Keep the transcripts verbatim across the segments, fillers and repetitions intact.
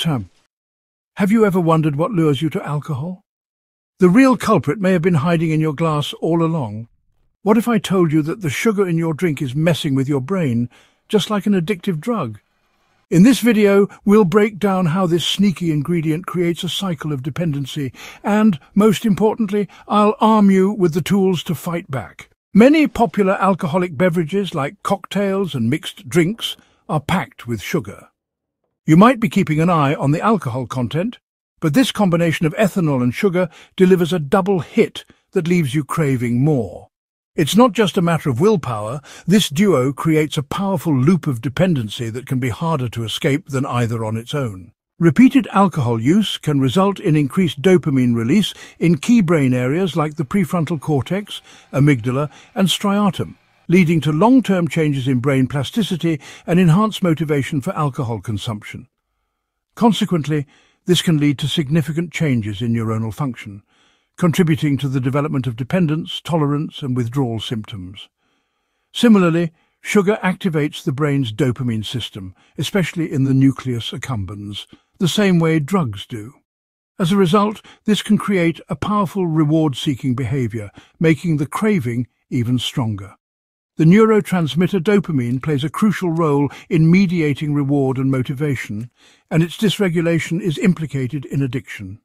term. Have you ever wondered what lures you to alcohol? The real culprit may have been hiding in your glass all along. What if I told you that the sugar in your drink is messing with your brain, just like an addictive drug? In this video, we'll break down how this sneaky ingredient creates a cycle of dependency, and, most importantly, I'll arm you with the tools to fight back. Many popular alcoholic beverages like cocktails and mixed drinks are packed with sugar. You might be keeping an eye on the alcohol content, but this combination of ethanol and sugar delivers a double hit that leaves you craving more. It's not just a matter of willpower. This duo creates a powerful loop of dependency that can be harder to escape than either on its own. Repeated alcohol use can result in increased dopamine release in key brain areas like the prefrontal cortex, amygdala, and striatum, leading to long-term changes in brain plasticity and enhanced motivation for alcohol consumption. Consequently, this can lead to significant changes in neuronal function, contributing to the development of dependence, tolerance, and withdrawal symptoms. Similarly, sugar activates the brain's dopamine system, especially in the nucleus accumbens, the same way drugs do. As a result, this can create a powerful reward-seeking behavior, making the craving even stronger. The neurotransmitter dopamine plays a crucial role in mediating reward and motivation, and its dysregulation is implicated in addiction.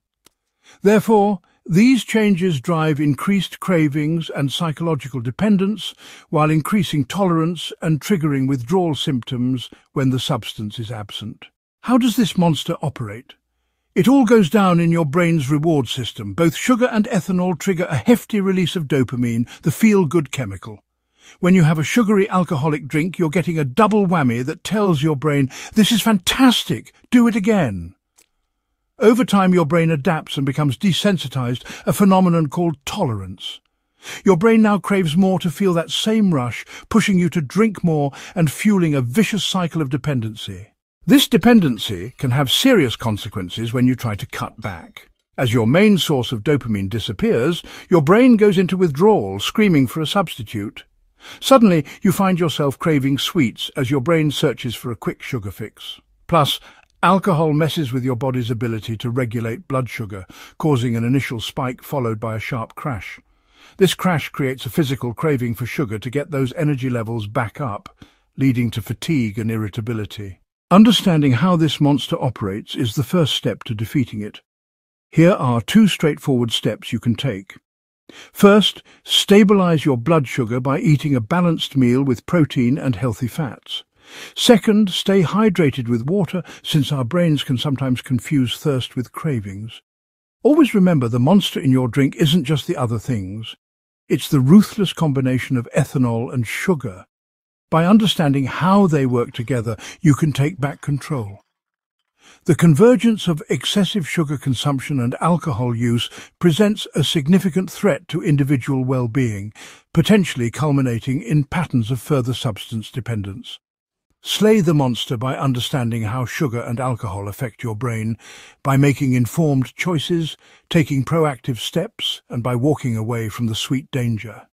Therefore, these changes drive increased cravings and psychological dependence, while increasing tolerance and triggering withdrawal symptoms when the substance is absent. How does this monster operate? It all goes down in your brain's reward system. Both sugar and ethanol trigger a hefty release of dopamine, the feel-good chemical. When you have a sugary alcoholic drink, you're getting a double whammy that tells your brain, "This is fantastic, do it again." Over time, your brain adapts and becomes desensitized, a phenomenon called tolerance. Your brain now craves more to feel that same rush, pushing you to drink more and fueling a vicious cycle of dependency. This dependency can have serious consequences when you try to cut back. As your main source of dopamine disappears, your brain goes into withdrawal, screaming for a substitute. Suddenly, you find yourself craving sweets as your brain searches for a quick sugar fix. Plus, alcohol messes with your body's ability to regulate blood sugar, causing an initial spike followed by a sharp crash. This crash creates a physical craving for sugar to get those energy levels back up, leading to fatigue and irritability. Understanding how this monster operates is the first step to defeating it. Here are two straightforward steps you can take. First, stabilize your blood sugar by eating a balanced meal with protein and healthy fats. Second, stay hydrated with water, since our brains can sometimes confuse thirst with cravings. Always remember, the monster in your drink isn't just the other things. It's the ruthless combination of ethanol and sugar. By understanding how they work together, you can take back control. The convergence of excessive sugar consumption and alcohol use presents a significant threat to individual well-being, potentially culminating in patterns of further substance dependence. Slay the monster by understanding how sugar and alcohol affect your brain, by making informed choices, taking proactive steps, and by walking away from the sweet danger.